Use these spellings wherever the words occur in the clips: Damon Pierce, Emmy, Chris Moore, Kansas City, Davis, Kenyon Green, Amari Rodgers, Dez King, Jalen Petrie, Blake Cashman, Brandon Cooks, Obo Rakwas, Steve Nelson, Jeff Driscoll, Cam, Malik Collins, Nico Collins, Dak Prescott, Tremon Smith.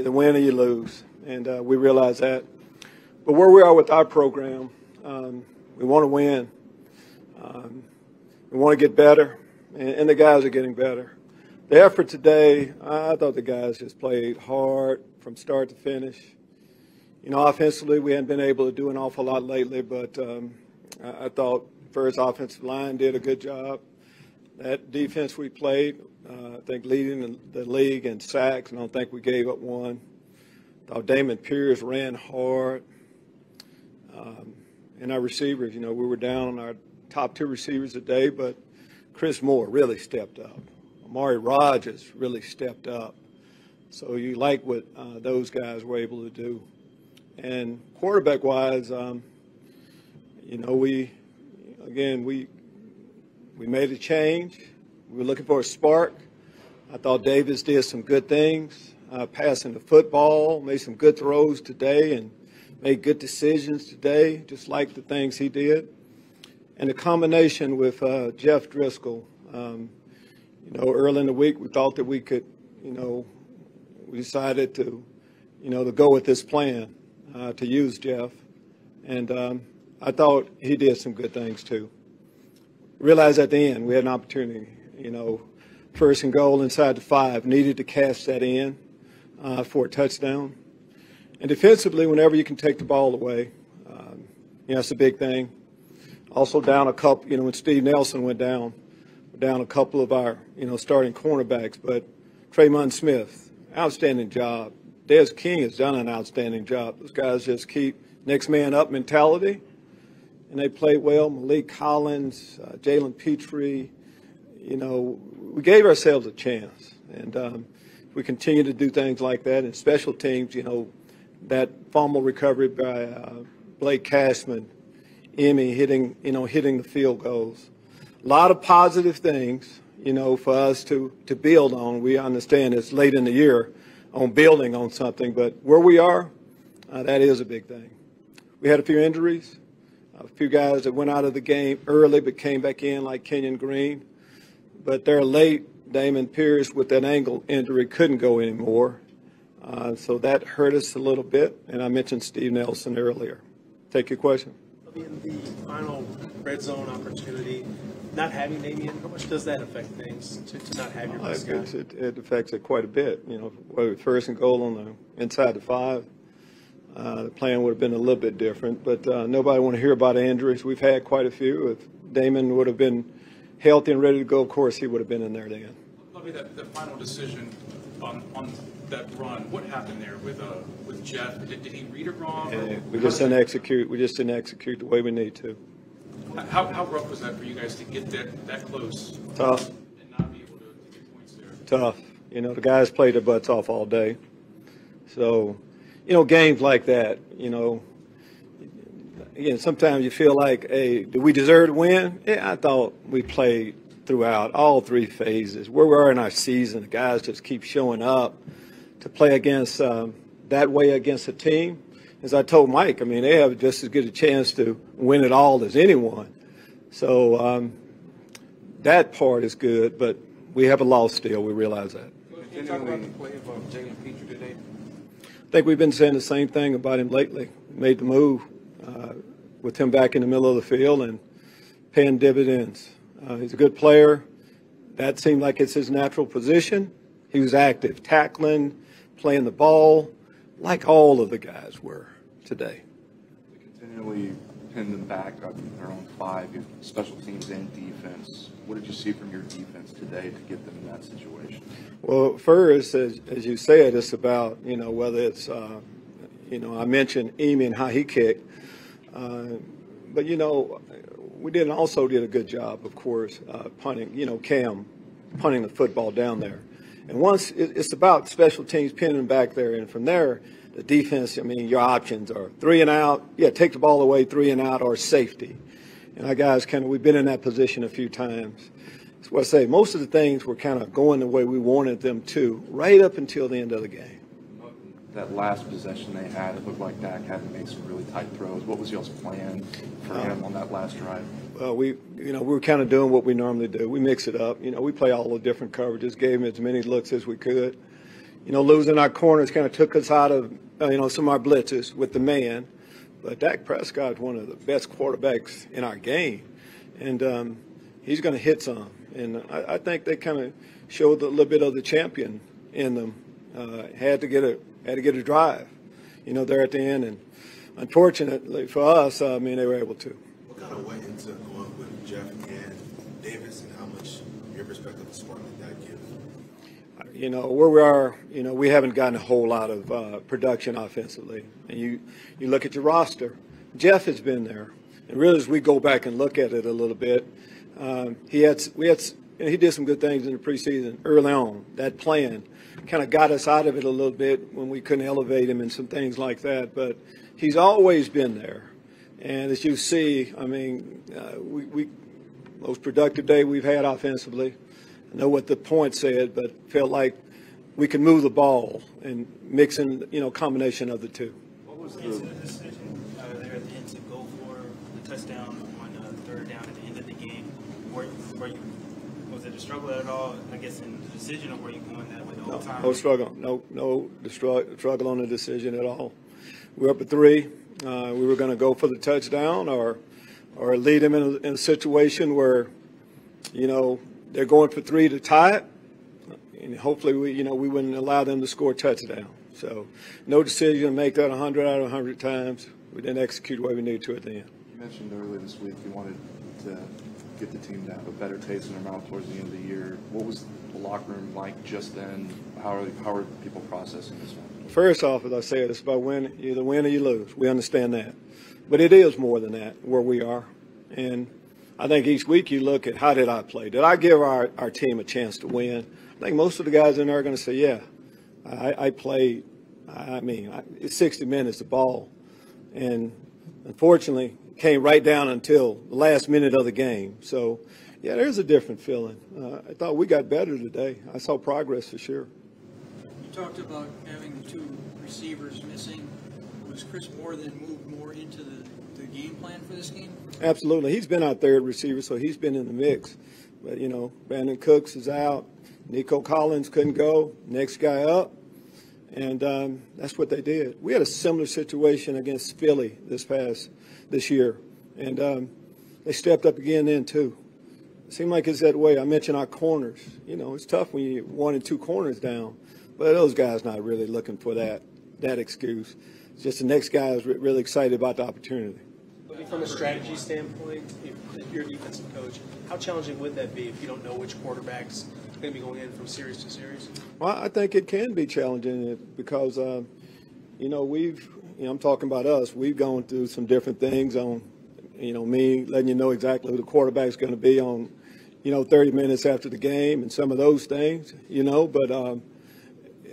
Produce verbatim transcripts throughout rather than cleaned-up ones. either win or you lose, and uh, we realize that. But where we are with our program, um, we want to win. Um, we want to get better, and, and the guys are getting better. The effort today, I thought the guys just played hard from start to finish. You know, offensively, we hadn't been able to do an awful lot lately, but um, I, I thought first offensive line did a good job. That defense we played, uh, I think leading the, the league in sacks, and I don't think we gave up one. I thought Damon Pierce ran hard. Um, and our receivers, you know, we were down on our top two receivers today, but Chris Moore really stepped up. Amari Rodgers really stepped up. So you like what uh, those guys were able to do. And quarterback-wise, um, you know, we, again, we we made a change. We were looking for a spark. I thought Davis did some good things, uh, passing the football, made some good throws today and made good decisions today, just like the things he did. And the combination with uh, Jeff Driscoll, um, you know, early in the week, we thought that we could, you know, we decided to, you know, to go with this plan, uh, to use Jeff. And um, I thought he did some good things, too. Realized at the end we had an opportunity, you know, first and goal inside the five, needed to cash that in uh, for a touchdown. And defensively, whenever you can take the ball away, um, you know, that's a big thing. Also down a couple, you know, when Steve Nelson went down, down a couple of our, you know, starting cornerbacks, but Tremon Smith, outstanding job. Dez King has done an outstanding job. Those guys just keep next man up mentality, and they play well. Malik Collins, uh, Jalen Petrie, you know, we gave ourselves a chance, and um, we continue to do things like that. And special teams, you know, that fumble recovery by uh, Blake Cashman, Emmy hitting, you know, hitting the field goals. A lot of positive things, you know, for us to, to build on. We understand it's late in the year on building on something, but where we are, uh, that is a big thing. We had a few injuries, a few guys that went out of the game early but came back in, like Kenyon Green. But they're late. Damon Pierce with that ankle injury couldn't go anymore. Uh, so that hurt us a little bit, and I mentioned Steve Nelson earlier. Take your question. In the final red zone opportunity, not having Damien, how much does that affect things to, to not have your best guy? It, it affects it quite a bit. You know, with first and goal on the inside the five, uh, the plan would have been a little bit different. But uh, nobody want to hear about injuries. We've had quite a few. If Damon would have been healthy and ready to go, of course he would have been in there then. Let me that the final decision on, on that run. What happened there with uh, with Jeff? Did, did he read it wrong? Yeah, we just didn't execute. We just didn't execute the way we need to. How, how rough was that for you guys to get that, that close? Tough. And not be able to, to get points there? Tough. You know, the guys played their butts off all day. So, you know, games like that, you know, again, sometimes you feel like, hey, do we deserve to win? Yeah, I thought we played throughout all three phases. Where we are in our season, the guys just keep showing up to play against um, that way against a team. As I told Mike, I mean, they have just as good a chance to win it all as anyone. So um, that part is good, but we have a loss still. We realize that. Can you talk about the play of Jalen Petrie today? I think we've been saying the same thing about him lately. We made the move uh, with him back in the middle of the field and paying dividends. Uh, he's a good player. That seemed like it's his natural position. He was active, tackling, playing the ball, like all of the guys were today. They continually pinned them back up in their own five, special teams and defense. What did you see from your defense today to get them in that situation? Well, first, as, as you said, it's about, you know, whether it's, uh, you know, I mentioned Emi and how he kicked. Uh, but, you know, we did also did a good job, of course, uh, punting, you know, Cam, punting the football down there. And once it's about special teams pinning back there, and from there, the defense, I mean, your options are three and out. Yeah, take the ball away, three and out, or safety. And our guys kind of, we've been in that position a few times. That's what I say. Most of the things were kind of going the way we wanted them to, right up until the end of the game. That last possession they had, it looked like Dak had to make some really tight throws. What was y'all's plan for um, him on that last drive? Well, we, you know, we were kind of doing what we normally do. We mix it up. You know, we play all the different coverages, gave him as many looks as we could. you know, losing our corners kind of took us out of, uh, you know, some of our blitzes with the man. But Dak Prescott is one of the best quarterbacks in our game, and um, he's going to hit some. And I, I think they kind of showed a little bit of the champion in them. Uh, had to get a had to get a drive, you know, there at the end. And unfortunately for us, I mean, they were able to. What kind of went into going with Jeff and Davis, and how much, from your perspective, the spark did that give? You know, where we are, you know, we haven't gotten a whole lot of uh, production offensively. And you, you look at your roster, Jeff has been there. And really, as we go back and look at it a little bit, um, he had, we had, you know, he did some good things in the preseason early on. That plan kind of got us out of it a little bit when we couldn't elevate him and some things like that. But he's always been there. And as you see, I mean, uh, we, we most productive day we've had offensively. I know what the point said, but felt like we could move the ball and mix in, you know, combination of the two. What was the decision uh, there at the end to go for the touchdown on uh, third down at the end of the game? Were, were you, was it a struggle at all, I guess, in the decision, or were you going that way the whole no, time? No struggle. No, no struggle on the decision at all. We were up at three. Uh, we were going to go for the touchdown or, or lead them in a, in a situation where, you know, they're going for three to tie it, and hopefully we, you know, we wouldn't allow them to score a touchdown. So no decision to make that a hundred out of a hundred times. We didn't execute the way we needed to at the end. You mentioned earlier this week you wanted to get the team to have a better taste in their mouth towards the end of the year. What was the locker room like just then? How are, how are people processing this one? First off, as I said, it's about win. You either win or you lose. We understand that. But it is more than that where we are. And I think each week you look at how did I play? Did I give our, our team a chance to win? I think most of the guys in there are going to say, yeah, I, I played. I mean, I, it's sixty minutes, the ball. And unfortunately, came right down until the last minute of the game. So, yeah, there's a different feeling. Uh, I thought we got better today. I saw progress for sure. You talked about having the two receivers missing. Was Chris Moore then moved more into the the game plan for this game? Absolutely. He's been our third receiver, so he's been in the mix. But, you know, Brandon Cooks is out. Nico Collins couldn't go. Next guy up. And um, that's what they did. We had a similar situation against Philly this past this year. And um, they stepped up again then, too. It seemed like it's that way. I mentioned our corners. You know, it's tough when you one and two corners down. But those guys not really looking for that, that excuse. It's just the next guy is really excited about the opportunity. From a strategy standpoint, if you're a defensive coach, how challenging would that be if you don't know which quarterback's going to be going in from series to series? Well, I think it can be challenging because, uh, you know, we've, you know, I'm talking about us, we've gone through some different things on, you know, me letting you know exactly who the quarterback's going to be on, you know, thirty minutes after the game and some of those things, you know, but um,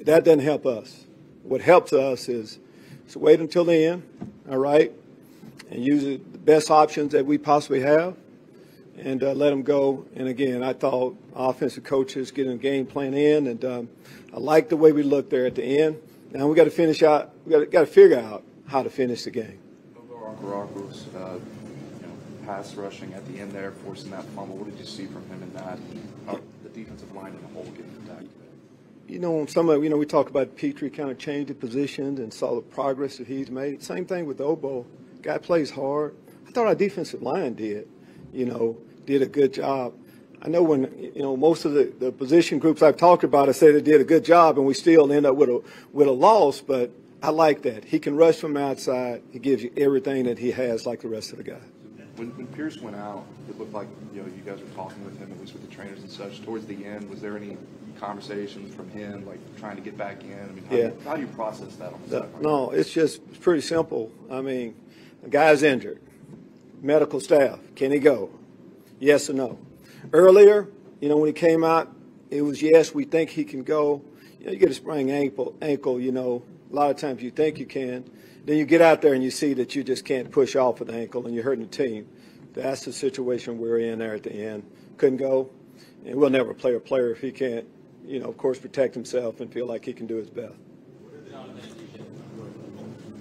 that doesn't help us. What helps us is to wait until the end, all right, and use the best options that we possibly have and uh, let them go. And, again, I thought offensive coaches getting a game plan in, and um, I like the way we looked there at the end. Now we got to finish out – we got got to figure out how to finish the game. Obo Rakwas, uh, you know, pass rushing at the end there, forcing that fumble. What did you see from him in that? Uh, the defensive line in the whole game attack? You know, some of, you know, we talked about Petrie kind of changing positions and saw the progress that he's made. Same thing with Obo. Guy plays hard. I thought our defensive line did, you know, did a good job. I know when, you know, most of the, the position groups I've talked about, I said they did a good job, and we still end up with a with a loss, but I like that. He can rush from outside. He gives you everything that he has like the rest of the guys. When, when Pierce went out, it looked like, you know, you guys were talking with him, at least with the trainers and such. Towards the end, was there any conversations from him, like trying to get back in? I mean, how, yeah. do, how do you process that on the side? No, it's just it's pretty simple. I mean, a guy's injured. Medical staff, can he go? Yes or no? Earlier, you know, when he came out, it was yes, we think he can go. You know, you get a sprained ankle, ankle, you know, a lot of times you think you can. Then you get out there and you see that you just can't push off of the ankle and you're hurting the team. That's the situation we're in there at the end. Couldn't go, and we'll never play a player if he can't, you know, of course, protect himself and feel like he can do his best.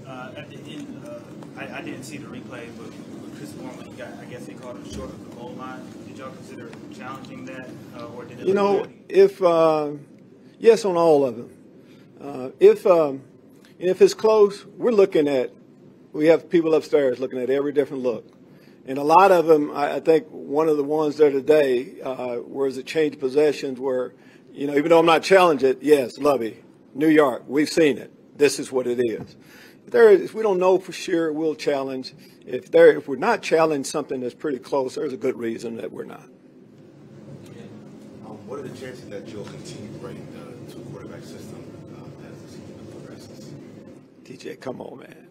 Uh, at the end, uh, I, I didn't see the replay, but with Chris Moore, when he got, I guess they called him short of the goal line. Did y'all consider challenging that, uh, or did it? You know, if uh, yes on all of them. Uh, if um, and if it's close, we're looking at, we have people upstairs looking at every different look. And a lot of them, I, I think one of the ones there today uh, was the change possessions where, you know, even though I'm not challenging it, yes, Lovey, New York, we've seen it. This is what it is. There is, if we don't know for sure, we'll challenge. If there, if we're not challenging something that's pretty close, there's a good reason that we're not. Um, what are the chances that you'll continue running the two quarterback system uh, as the season progresses? D J, come on, man.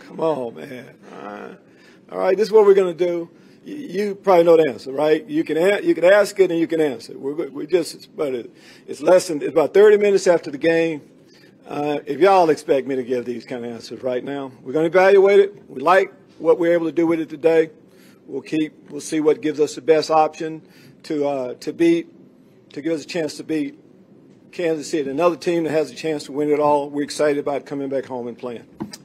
Come, come on, man. All right. All right, this is what we're going to do. You, you probably know the answer, right? You can a you can ask it and you can answer. We're we just, but it, it's less than it's about thirty minutes after the game. Uh, if y'all expect me to give these kind of answers right now, we're going to evaluate it. We like what we're able to do with it today. We'll keep. We'll see what gives us the best option to uh, to beat, to give us a chance to beat Kansas City, another team that has a chance to win it all. We're excited about coming back home and playing. Thank you.